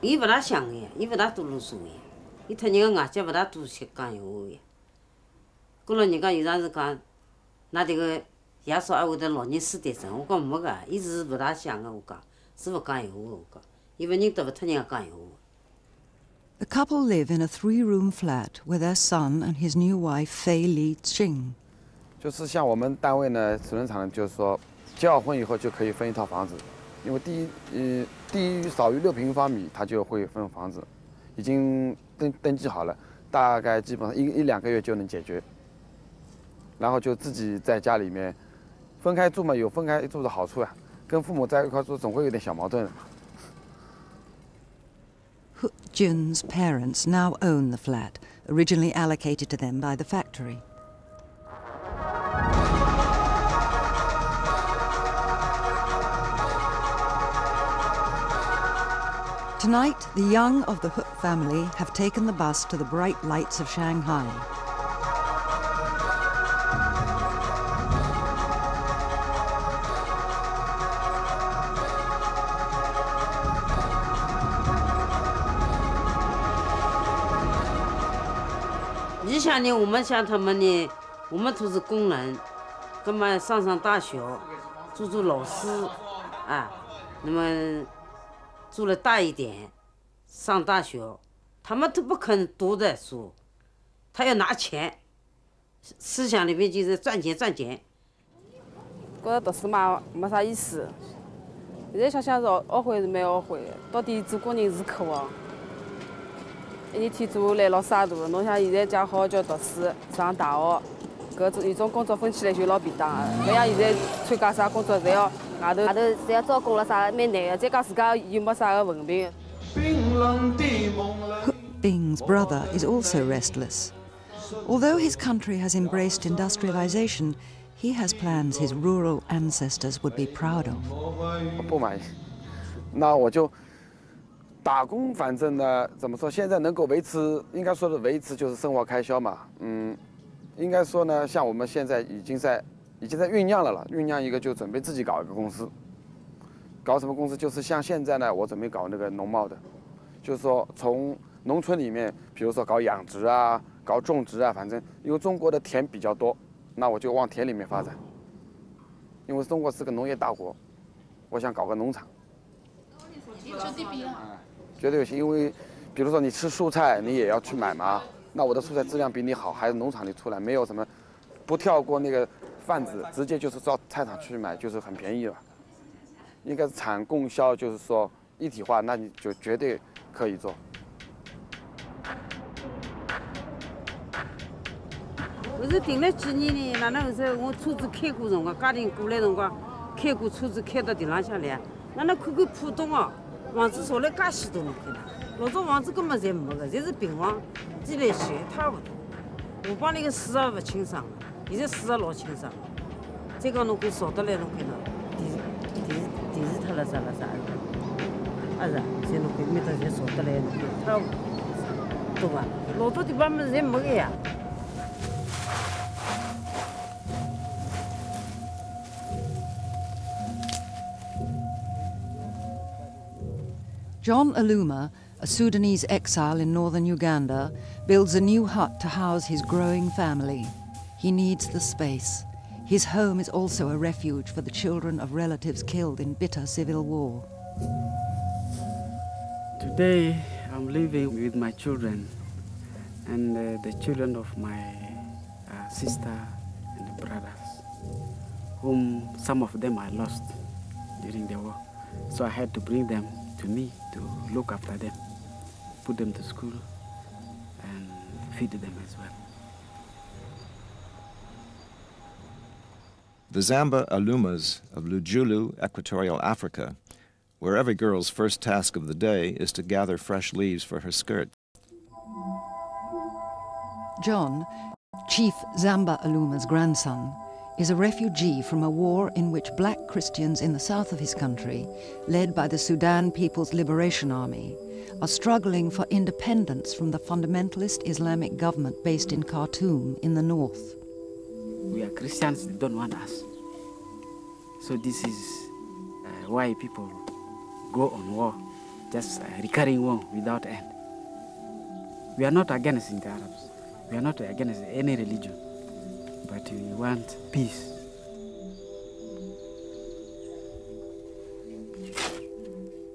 伊不大想个，伊不大读读书个，伊他人家外家不大读些讲闲话个。过了人家有啥是讲，拿这个爷说还会得老人痴呆症，我讲没个，伊是不大想个，我讲是不讲闲话个，我讲，伊不认得不听人家讲闲话。 The couple live in a three-room flat with their son and his new wife, Fei Li Qing. 就是像我们单位呢，主任厂呢，就是说，结了婚以后就可以分一套房子，因为低于少于6平方米，他就会分房子，已经登记好了，大概基本上一两个月就能解决。然后就自己在家里面分开住嘛，有分开住的好处啊，跟父母在一块住总会有点小矛盾的嘛。 Jun's parents now own the flat, originally allocated to them by the factory. Tonight, the young of the Hu family have taken the bus to the bright lights of Shanghai.以前呢，我们像他们呢，我们都是工人，那么上大学，做老师，啊，那么做了大一点，上大学，他们都不肯读的书，他要拿钱，思想里面就是赚钱赚钱。觉得读书嘛没啥意思，现在想想是懊悔是蛮懊悔的，到底做工人是渴望。 一天做累老傻大，侬像现在讲好好叫读书，上大学，搿种有种工作分起来就老便当个。勿像现在参加啥工作，侪要外头侪要招工了啥，蛮难个。再讲自家又没啥个文凭。Bing's brother is also restless. Although his country has embraced industrialization, he has plans his rural ancestors would be proud of. 不满意，那我就。 打工，反正呢，怎么说？现在能够维持，应该说是维持就是生活开销嘛。嗯，应该说呢，像我们现在已经在酝酿了，酝酿一个就准备自己搞一个公司。搞什么公司？就是像现在呢，我准备搞那个农贸的，就是说从农村里面，比如说搞养殖啊，搞种植啊，反正因为中国的田比较多，那我就往田里面发展。因为中国是个农业大国，我想搞个农场。 绝对有些，因为比如说你吃蔬菜，你也要去买嘛。那我的蔬菜质量比你好，还是农场里出来，没有什么不跳过那个贩子，直接就是到菜场去买，就是很便宜了。应该是产供销就是说一体化，那你就绝对可以做。我是订了几年呢，哪能回事？我车子开过辰光，家庭过来辰光开过车子，开到地浪向来，哪能看看浦东哦？ 房子从来介许多没开啦，老早房子根本侪没个，侪是平房，地来些一塌糊涂。我帮那个事实勿清爽，现在事实老清爽。再讲侬看少得来，侬看喏，电视脱了啥了啥个，啊是啊，侪侬看每趟侪少得来，侬看一塌糊涂，懂伐？老早地方么侪没个呀。 John Aluma, a Sudanese exile in northern Uganda, builds a new hut to house his growing family. He needs the space. His home is also a refuge for the children of relatives killed in bitter civil war. Today, I'm living with my children and the children of my sister and brothers, whom some of them I lost during the war. So I had to bring them to me to look after them, put them to school, and feed them as well. The Zamba Alumas of Lujulu, Equatorial Africa, where every girl's first task of the day is to gather fresh leaves for her skirt. John, Chief Zamba Aluma's grandson, is a refugee from a war in which black Christians in the south of his country, led by the Sudan People's Liberation Army, are struggling for independence from the fundamentalist Islamic government based in Khartoum in the north. We are Christians, they don't want us. So this is why people go on war just a recurring one without end. We are not against the Arabs. We are not against any religion. But we want peace.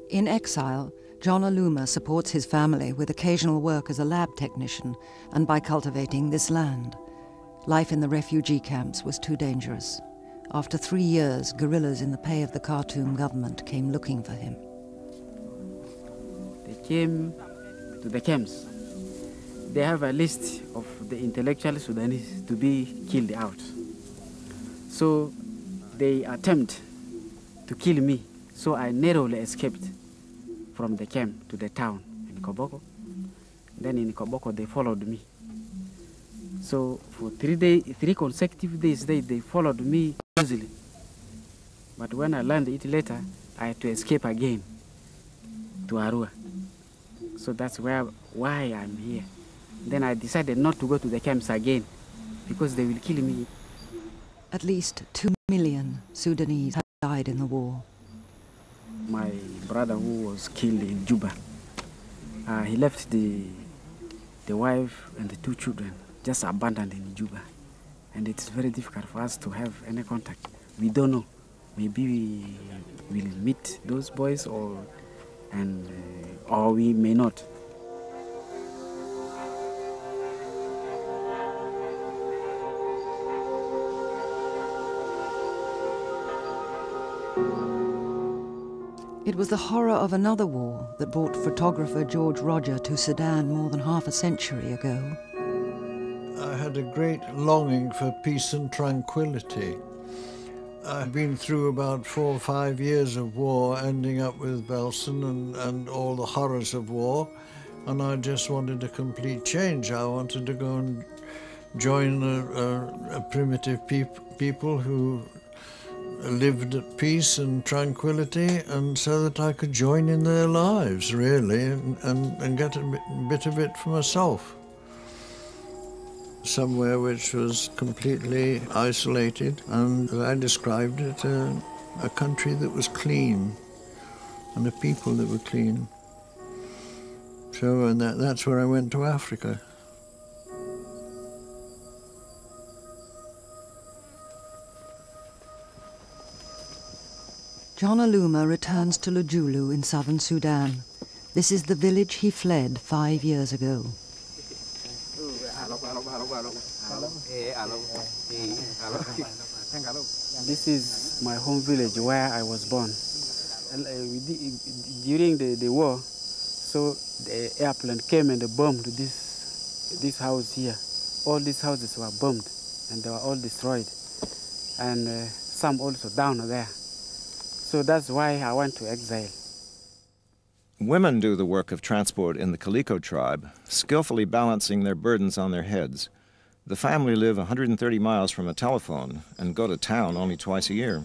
In exile, John Aluma supports his family with occasional work as a lab technician and by cultivating this land. Life in the refugee camps was too dangerous. After 3 years, guerrillas in the pay of the Khartoum government came looking for him. They came to the camps. They have a list of the intellectual Sudanese to be killed out. So they attempt to kill me, so I narrowly escaped from the camp to the town in Koboko. Then in Koboko they followed me. So for 3 days, 3 consecutive days, they followed me easily. But when I learned it later, I had to escape again to Arua. So that's why I'm here. Then I decided not to go to the camps again because they will kill me. At least 2 million Sudanese had died in the war. My brother who was killed in Juba, he left the wife and the 2 children just abandoned in Juba. And it's very difficult for us to have any contact. We don't know. Maybe we will meet those boys or we may not. It was the horror of another war that brought photographer George Rodger to Sudan more than half a century ago. I had a great longing for peace and tranquility. I'd been through about 4 or 5 years of war, ending up with Belsen and all the horrors of war, and I just wanted a complete change. I wanted to go and join a primitive people who lived at peace and tranquility, and so that I could join in their lives, really, and get a bit of it for myself. Somewhere which was completely isolated, and as I described it, a country that was clean, and a people that were clean. So, and that's where I went to Africa. John Aluma returns to Lujulu in southern Sudan. This is the village he fled 5 years ago. This is my home village where I was born. During the war, so the airplane came and bombed this house here. All these houses were bombed and they were all destroyed. And some also down there. So that's why I went to exile. Women do the work of transport in the Kaliko tribe, skillfully balancing their burdens on their heads. The family live 130 miles from a telephone and go to town only twice a year.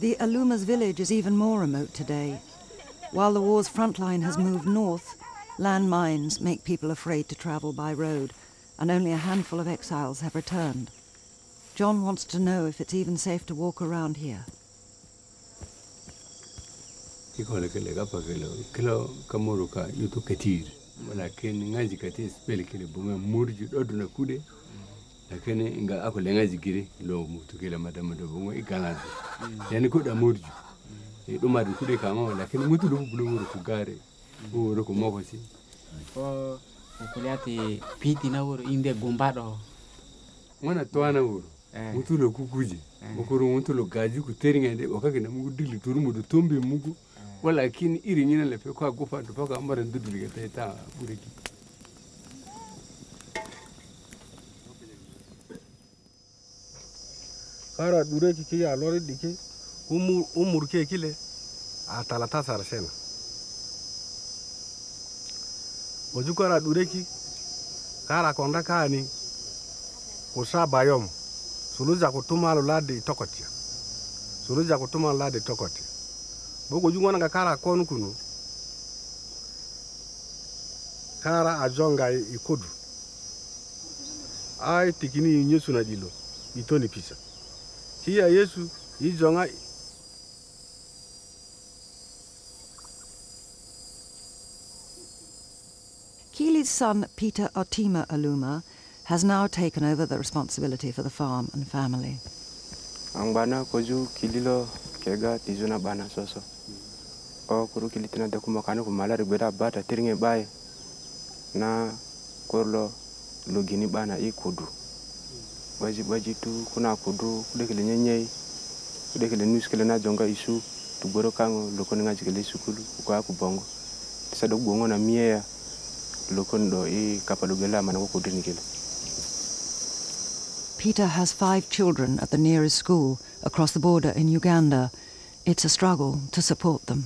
The Aluma's village is even more remote today. While the war's front line has moved north, landmines make people afraid to travel by road, and only a handful of exiles have returned. John wants to know if it's even safe to walk around here. Keely's son, Peter Otima Aluma, has now taken over the responsibility for the farm and family. Peter has 5 children at the nearest school across the border in Uganda. It's a struggle to support them.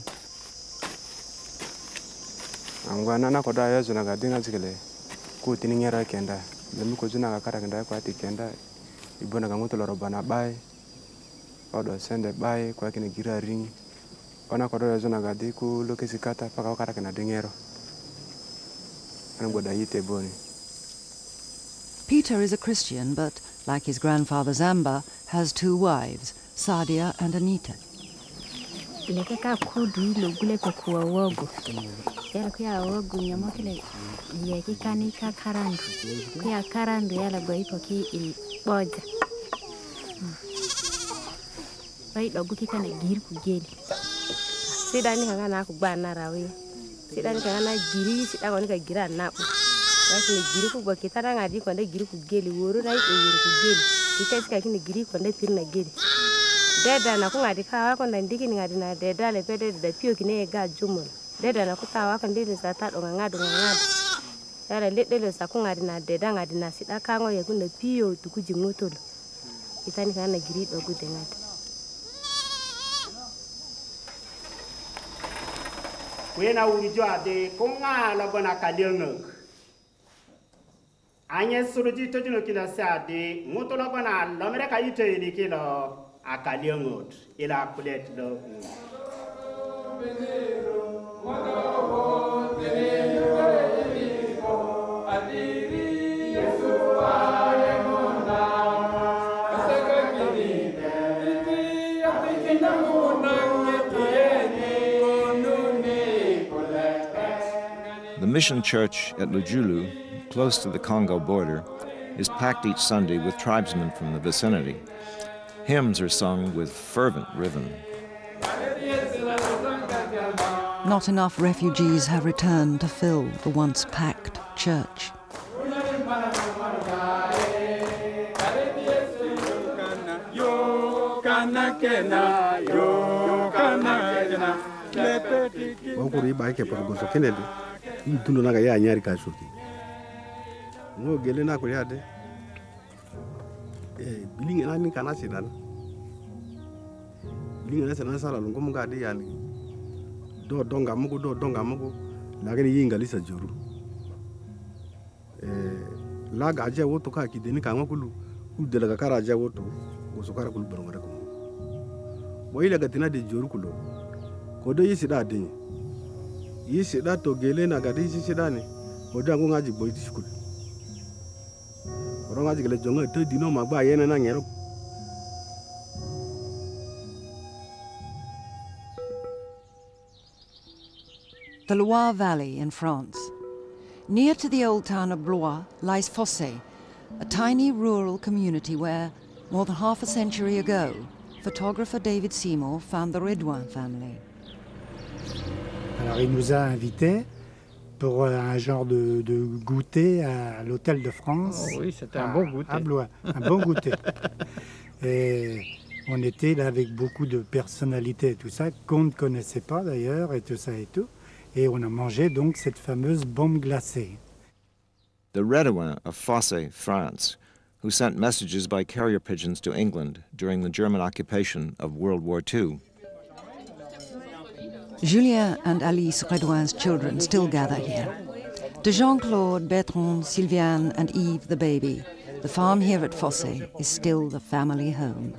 Peter is a Christian, but, like his grandfather Zamba, has 2 wives, Sadia and Anita. The mission church at Lujulu, close to the Congo border, is packed each Sunday with tribesmen from the vicinity. Hymns are sung with fervent rhythm. Not enough refugees have returned to fill the once packed church. The Loire Valley in France. Near to the old town of Blois lies Fossé, a tiny rural community where, more than half a century ago, photographer David Seymour found the Redouin family. Alors, il nous a invités pour un genre de goûter à l'hôtel de France. Oh oui, c'était un bon goûter. À Blois, un bon goûter. Et on était là avec beaucoup de personnalités et tout ça, qu'on ne connaissait pas d'ailleurs, et tout ça et tout. Et on a mangé donc cette fameuse bombe glacée. The Redouin of Fossé, France, who sent messages by carrier pigeons to England during the German occupation of World War II. Julien and Alice Redouin's children still gather here. To Jean-Claude, Bertrand, Sylviane and Yves, the baby, the farm here at Fossé is still the family home.